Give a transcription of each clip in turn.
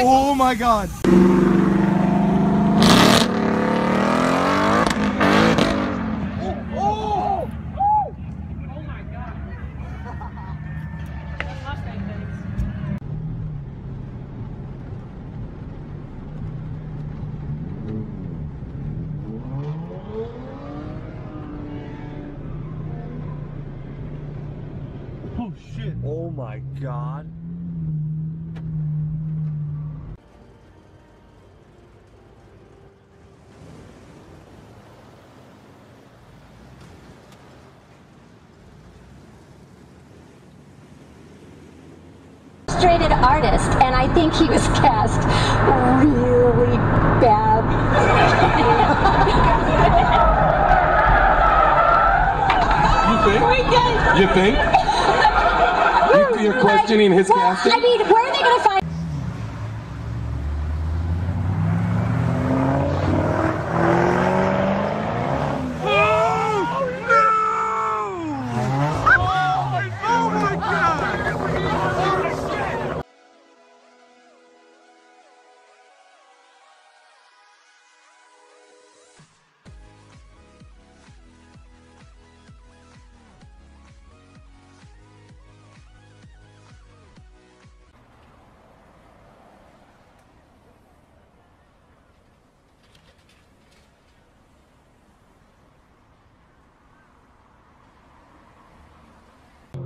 Oh my God. Oh shit. Oh my God. Frustrated artist, and I think he was cast really bad. You think? You think? You're questioning his casting? I mean, where are they going to find...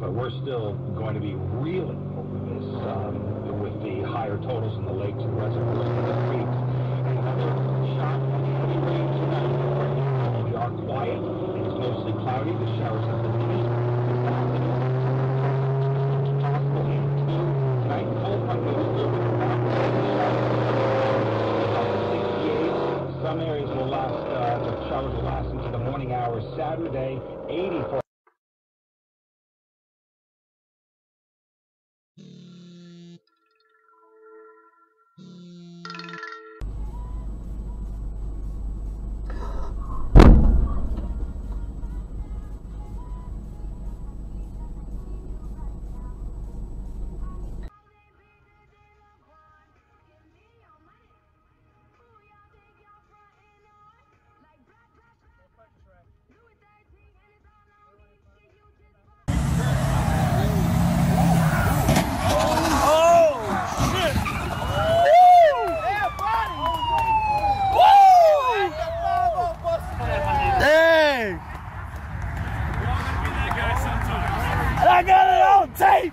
But we're still going to be reeling over this with the higher totals in the lakes and reservoirs and the creeks. And another shot from the heavy rain tonight. Right now, we are quiet. It's mostly cloudy. The showers have been finished. It's possible in two. Tonight, cold front is still with about 68. Some areas will last, the showers will last into the morning hours. Saturday, 84. I got it on tape!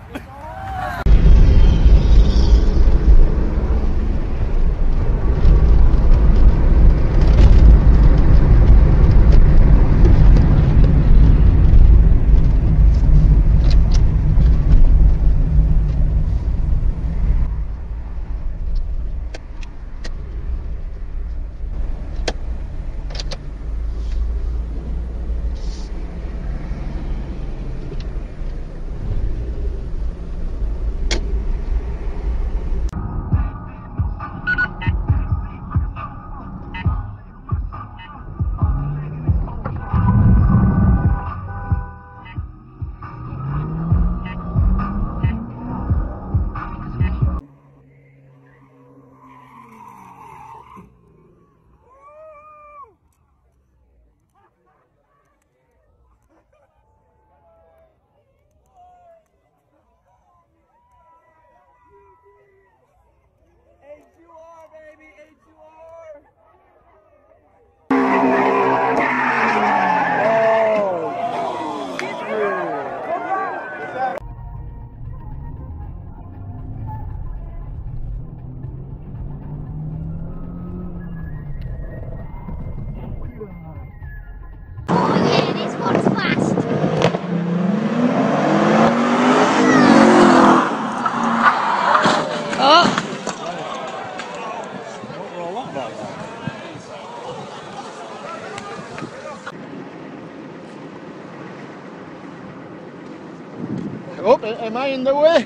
Oh, am I in the way?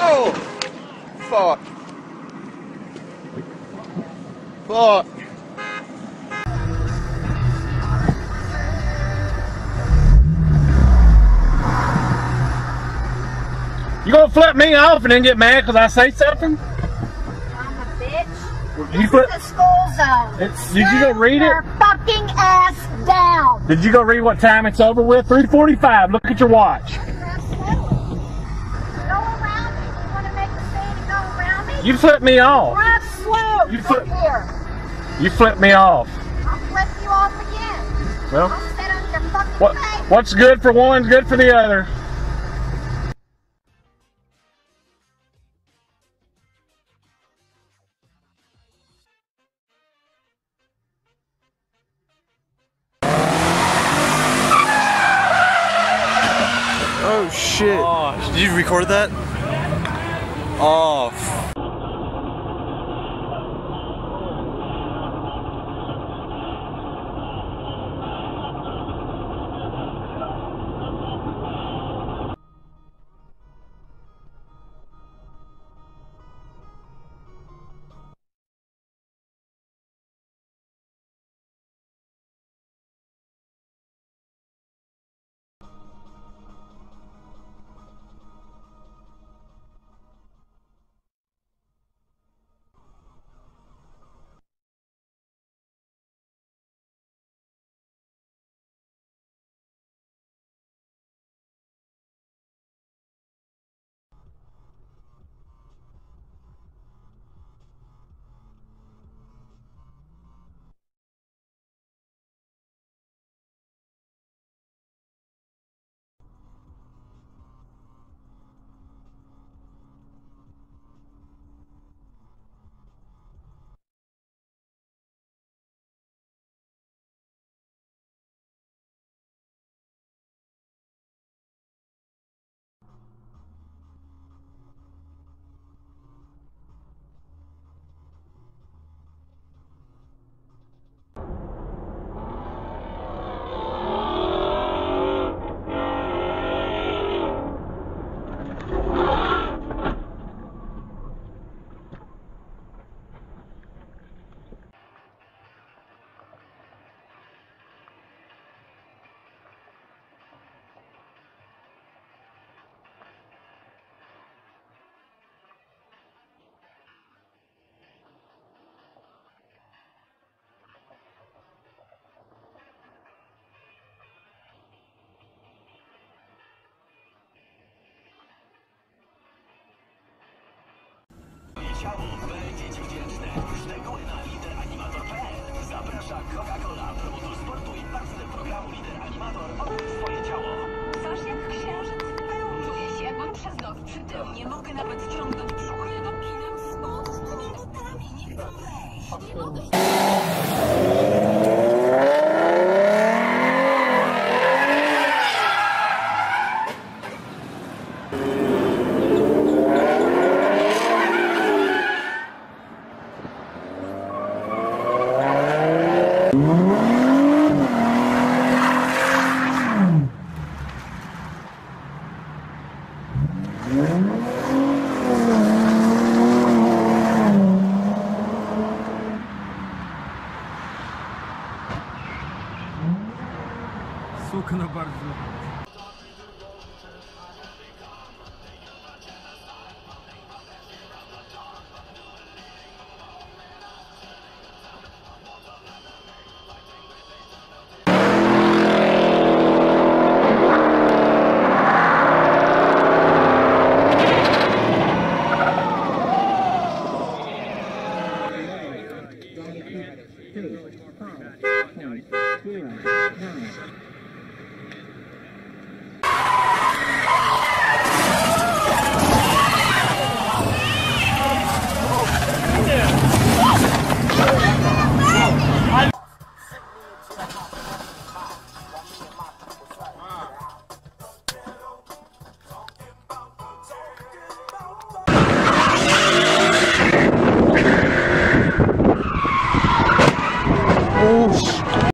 Oh! Fuck! Fuck! gonna flip me off and then get mad because I say something? I'm a bitch. This is the school zone. Did you go read it? Your fucking ass down. Did you go read what time it's over with? 3:45. Look at your watch. Go around me. You want to make a stand and go around me? You flipped me off. Drive slow. You flipped me off. I'll flip you off again. Well, I'll sit on your fucking face. What's good for one's good for the other. Oh shit. Oh, did you record that? Oh. Chciałbym będzie wdzięczny. Szczegóły na lideranimator.pl. Zaprasza Coca-Cola, promotor sportu i partner programu Lideranimator. Odkryj swoje ciało. Coś jak księżyc wyłączuje się, bo przez noc przy tym nie mogę nawet ciągnąć brzuchy. Napinam spod tymi nutami. Nie chcę wejść. Nie mogę się...